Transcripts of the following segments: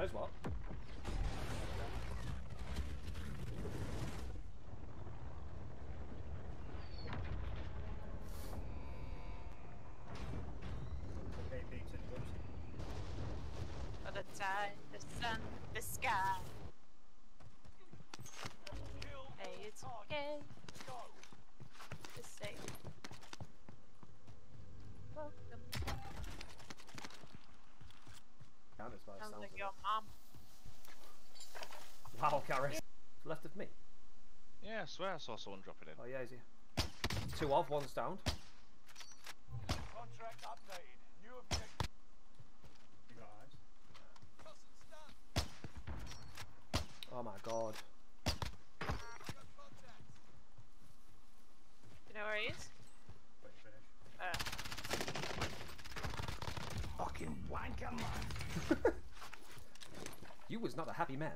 Might as well. Other time, the sun, the sky. Hey, it's okay. Just say welcome. Sounds like your mom. Wow, Gary. Yeah. Left of me. Yeah, I swear I saw someone dropping in. Oh yeah, is he? Two of, one's downed. Contract updated. New objective. You guys. Oh my god. Do you know where he is? Wait, finish. Fucking wanker man. You was not a happy man.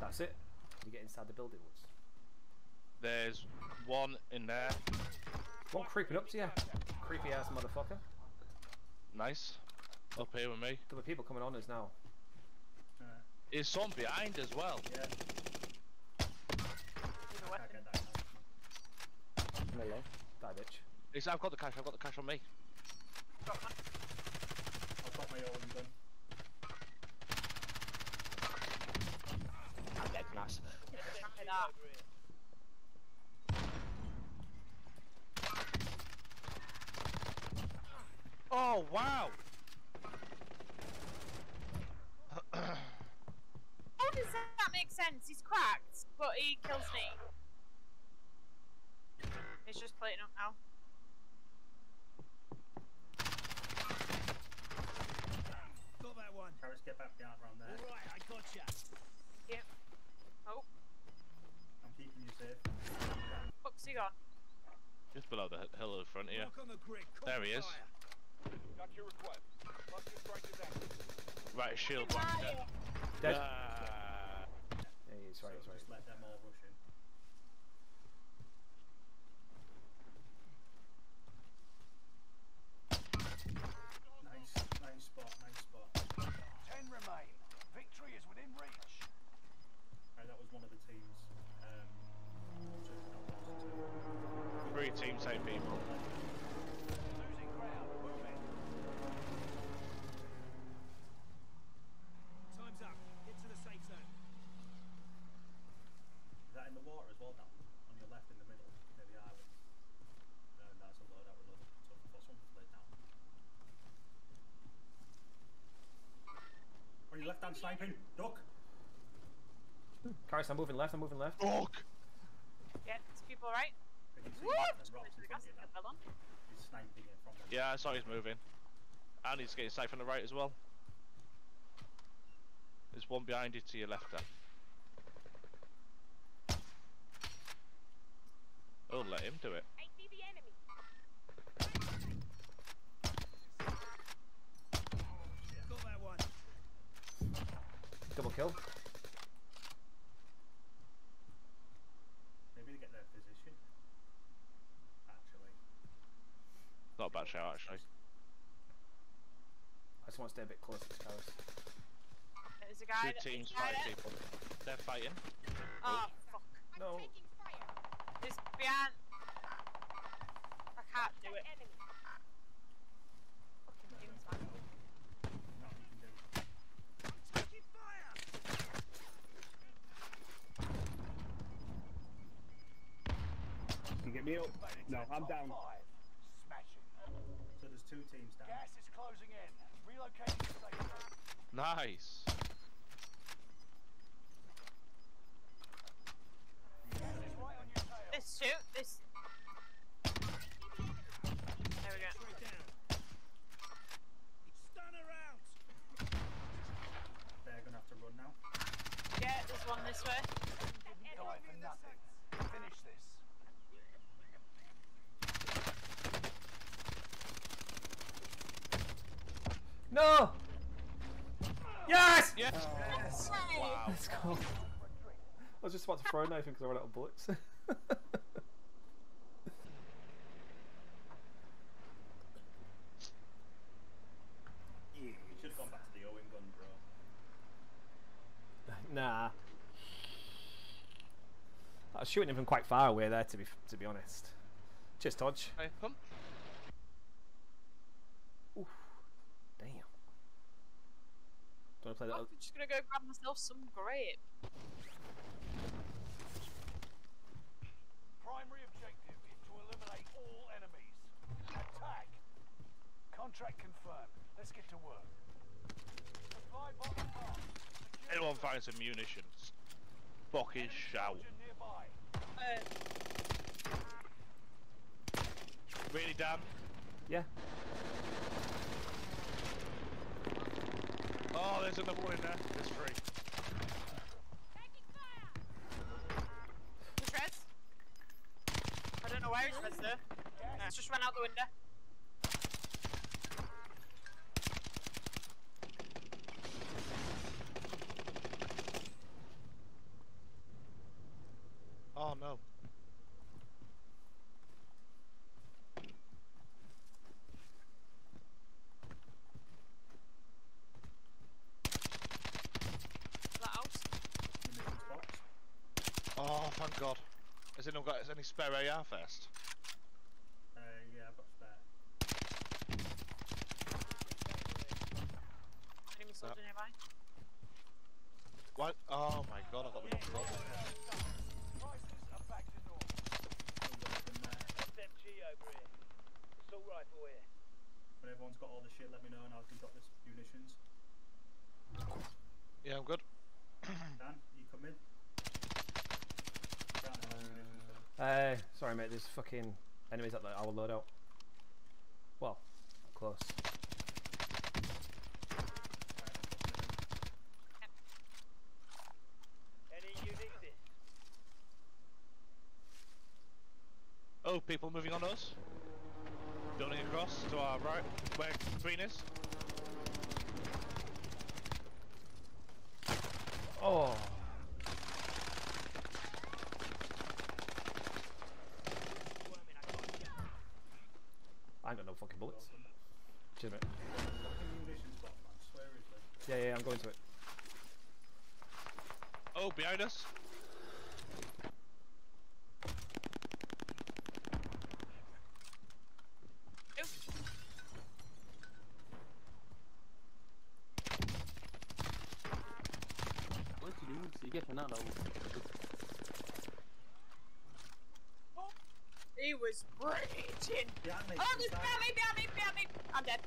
That's it. You get inside the building once. There's one in there. One creeping up to you. Creepy ass motherfucker. Nice. Up here with me. There were people coming on us now. There's some behind as well. Yeah. No, yeah. Die, bitch. I've got the cash, I've got the cash on me. I've got my own gun. I'm dead, nice. Oh, wow! How does that make sense? He's cracked, but he kills me. He's just plating up now. Got that one. Harris, get back down around there. All right, I got you. Yep. Oh. I'm keeping you safe. Fuck's he got? Just below the hill in front here. There he is. Got your request. Right, shield one dead. Dead. Yeah, he's right, he's right. Just let them all rush in. Nice, nice spot, nice spot. 10 remain. Victory is within reach. Right, that was one of the teams. Three teams, same people. Losing ground. Time's up. Get to the safe zone. Is that in the water as well, that one? On your left in the middle, near the island. No, that's a load out of love. So for someone to lay down. On your left hand sniping, duck! Karis, I'm moving left, I'm moving left. Duck! Yeah, there's people right. Yeah, I saw he's moving. And he's getting safe on the right as well. There's one behind you to your left there. Oh, let him do it. I see the enemy. Got that one. Double kill. Maybe they get their position. Actually. Not a bad shout, actually. I just want to stay a bit closer to Paris. There's a guy. Two teams fighting people. They're fighting. Oh, fuck. No. There's behind. I can't do it. Fucking things, man. I'm taking fire! Can you get me up? No, I'm down. Smashing. So there's two teams down. Gas is closing in. Relocating to safe zone. Nice. Let's shoot this. There we go. Stunner out. They're gonna have to run now. Yeah, there's one this way. Die for nothing. Finish this. No. Yes. Yes. Yes. Wow. Let's go. I was just about to throw a knife in because I ran out of bullets. shooting him from quite far away there, to be honest. Cheers, Todge. Hi, pump. Oof. Damn. Do you want to play that? I'm just going to go grab myself some grape. Primary objective is to eliminate all enemies. Attack! Contract confirmed. Let's get to work. Supply box on. Anyone find some munitions? Fucking shout. Really, Dan? Yeah. Oh, there's another one in there. There's three. Taking fire! There's Rez. I don't know where he's Rez there. No, it's just run out the window. Oh no. Oh, thank God. Has anyone got any spare AR first? Yeah, I've got spare. Enemy soldier nearby. What? Oh my God, I've got the problem. Back to normal. SMG over here. Assault rifle here. When everyone's got all the shit, let me know and I can drop this munitions. Yeah, I'm good. Dan, you come in. Sorry mate, there's fucking enemies at the our loadout. Well, close. Any units in? Oh, people moving on us. Building across to our right, where green is. Oh. I ain't got no fucking bullets. Cheers, mate. Yeah, I'm going to it. Oh, behind us! What do you do? So you get another one. He was raging! Oh, there's behind me! I'm dead.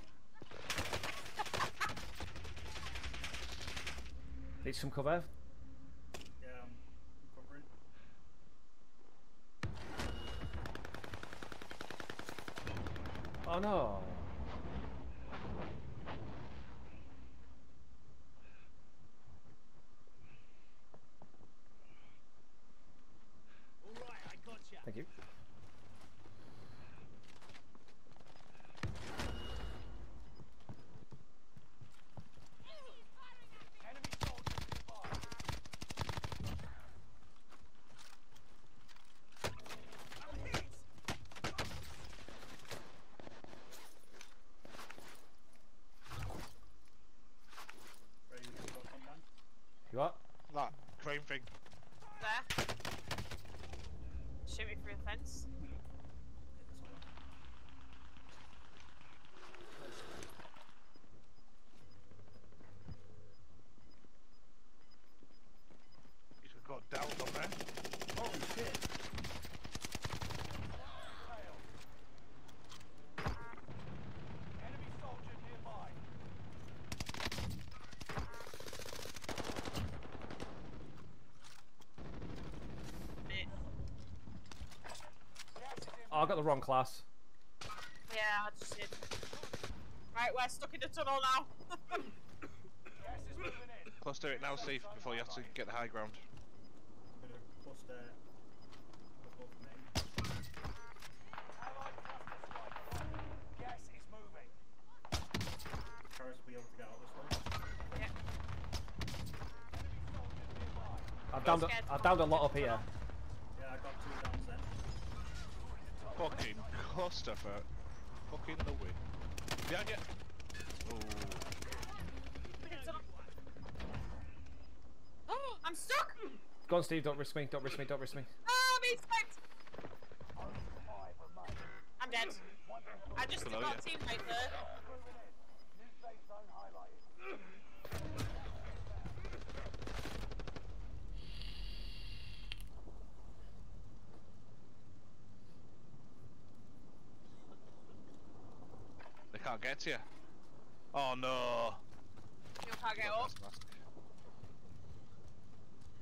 Need some cover? Yeah, I'm covering. Oh no! Alright, I gotcha. Thank you. What? That crane thing. There. Shoot me through the fence. He's got down on there. Holy shit. Enemy soldier nearby. Oh, I got the wrong class. Yeah, I just did. Right, we're stuck in the tunnel now. Cluster it now, Steve, before you have to get the high ground. I'm gonna cluster above me. Gas is moving. Cars will be able to get out this way. Yep. I've downed a lot up here. Yeah, I got two downs then. Fucking Costa for fucking the win. Behind you! Oh, I'm stuck! Go on, Steve, don't risk me, don't risk me, don't risk me. Oh, basement! I'm dead. I just took our teammate there. They can't get to you. Oh no! You can't get up.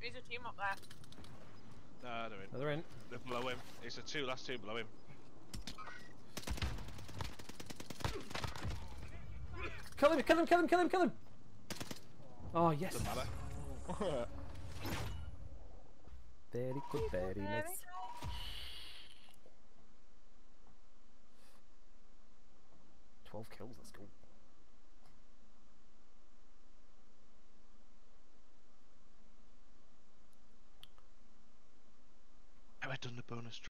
There's a team up there. No, they're in. They're in. They're below him. It's the two last two below him. Kill him! Kill him! Kill him! Kill him! Kill him! Oh yes. Doesn't matter. Very good, very nice. Kills, let's go. Have I done the bonus